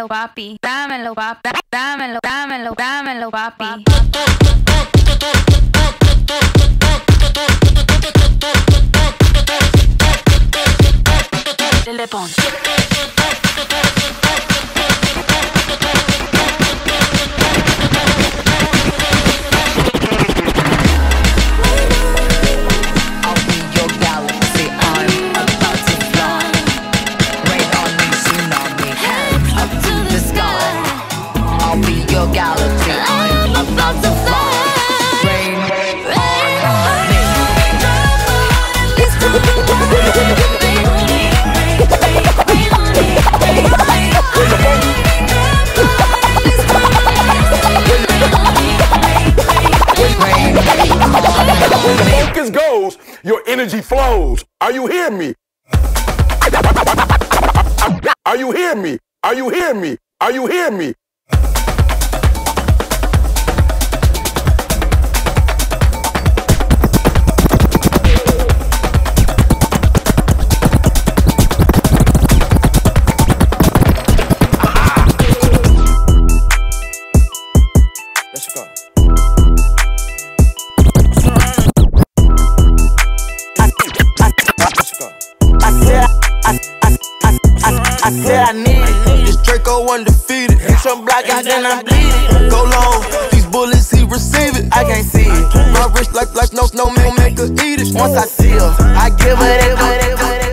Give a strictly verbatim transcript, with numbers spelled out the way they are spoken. dámelo papi, dámelo papi, dámelo, dámelo, dámelo papi. Telepon. Focus goes, your energy flows. Are you hearing me? Are you hearing me? Are you hearing me? Are you hearing me? Let's go. I said I need it. This Draco undefeated. Bitch, I'm black out, then I'm bleeding. Go long, these bullets, he receive it. I can't see it. My wrist like like no snowman, make her eat it. Once I see her, I give her that.